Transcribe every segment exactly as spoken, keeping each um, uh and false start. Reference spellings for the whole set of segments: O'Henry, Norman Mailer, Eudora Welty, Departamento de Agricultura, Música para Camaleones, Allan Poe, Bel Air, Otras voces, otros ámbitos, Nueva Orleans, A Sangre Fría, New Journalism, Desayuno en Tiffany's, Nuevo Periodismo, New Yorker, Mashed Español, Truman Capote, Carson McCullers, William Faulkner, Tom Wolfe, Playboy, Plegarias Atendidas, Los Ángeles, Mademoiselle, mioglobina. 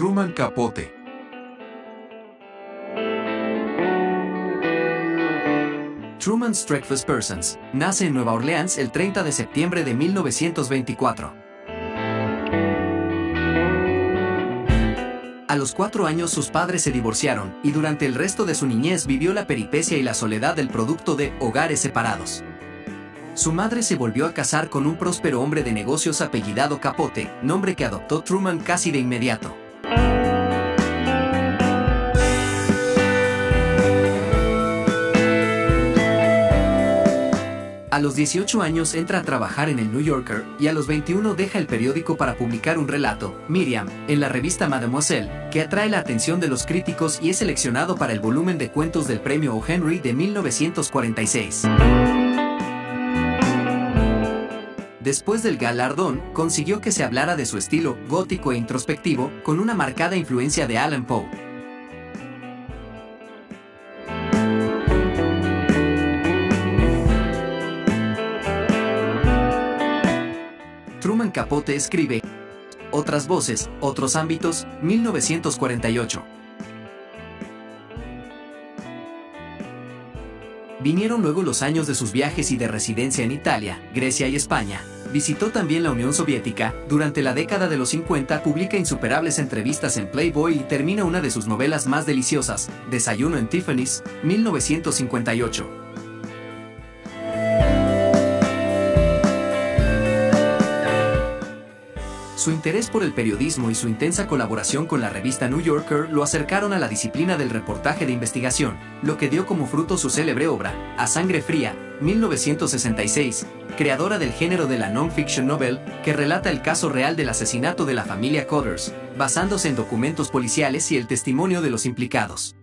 Truman Capote. Truman's Breakfast Persons nace en Nueva Orleans el treinta de septiembre de mil novecientos veinticuatro. A los cuatro años sus padres se divorciaron y durante el resto de su niñez vivió la peripecia y la soledad del producto de hogares separados. Su madre se volvió a casar con un próspero hombre de negocios apellidado Capote, nombre que adoptó Truman casi de inmediato. A los dieciocho años entra a trabajar en el New Yorker y a los veintiuno deja el periódico para publicar un relato, Miriam, en la revista Mademoiselle, que atrae la atención de los críticos y es seleccionado para el volumen de cuentos del premio O'Henry de mil novecientos cuarenta y seis. Después del galardón, consiguió que se hablara de su estilo gótico e introspectivo, con una marcada influencia de Allan Poe. Truman Capote escribe Otras voces, otros ámbitos, mil novecientos cuarenta y ocho. Vinieron luego los años de sus viajes y de residencia en Italia, Grecia y España. Visitó también la Unión Soviética. Durante la década de los cincuenta publica insuperables entrevistas en Playboy y termina una de sus novelas más deliciosas, Desayuno en Tiffany's, mil novecientos cincuenta y ocho. Su interés por el periodismo y su intensa colaboración con la revista New Yorker lo acercaron a la disciplina del reportaje de investigación, lo que dio como fruto su célebre obra, A Sangre Fría, mil novecientos sesenta y seis, creadora del género de la non-fiction novel, que relata el caso real del asesinato de la familia Cullers, basándose en documentos policiales y el testimonio de los implicados.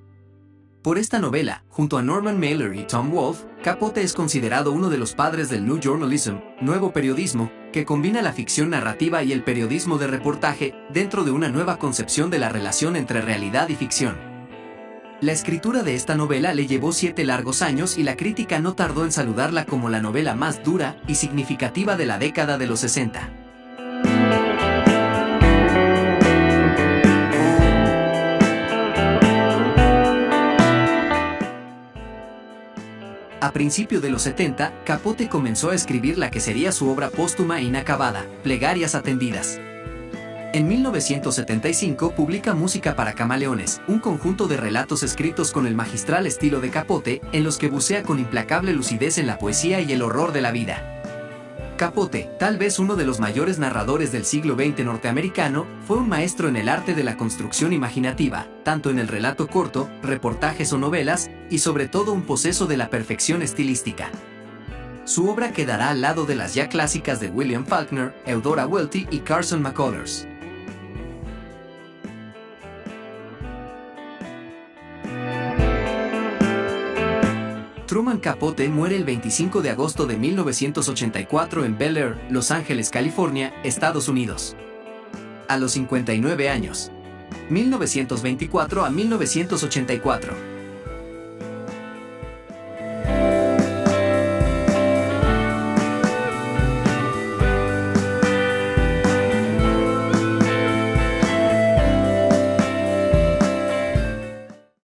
Por esta novela, junto a Norman Mailer y Tom Wolfe, Capote es considerado uno de los padres del New Journalism, Nuevo Periodismo, que combina la ficción narrativa y el periodismo de reportaje dentro de una nueva concepción de la relación entre realidad y ficción. La escritura de esta novela le llevó siete largos años y la crítica no tardó en saludarla como la novela más dura y significativa de la década de los sesenta. A principios de los setenta, Capote comenzó a escribir la que sería su obra póstuma e inacabada, Plegarias Atendidas. En mil novecientos setenta y cinco publica Música para Camaleones, un conjunto de relatos escritos con el magistral estilo de Capote, en los que bucea con implacable lucidez en la poesía y el horror de la vida. Capote, tal vez uno de los mayores narradores del siglo veinte norteamericano, fue un maestro en el arte de la construcción imaginativa, tanto en el relato corto, reportajes o novelas, y sobre todo un poseso de la perfección estilística. Su obra quedará al lado de las ya clásicas de William Faulkner, Eudora Welty y Carson McCullers. Truman Capote muere el veinticinco de agosto de mil novecientos ochenta y cuatro en Bel Air, Los Ángeles, California, Estados Unidos. A los cincuenta y nueve años. mil novecientos veinticuatro a mil novecientos ochenta y cuatro.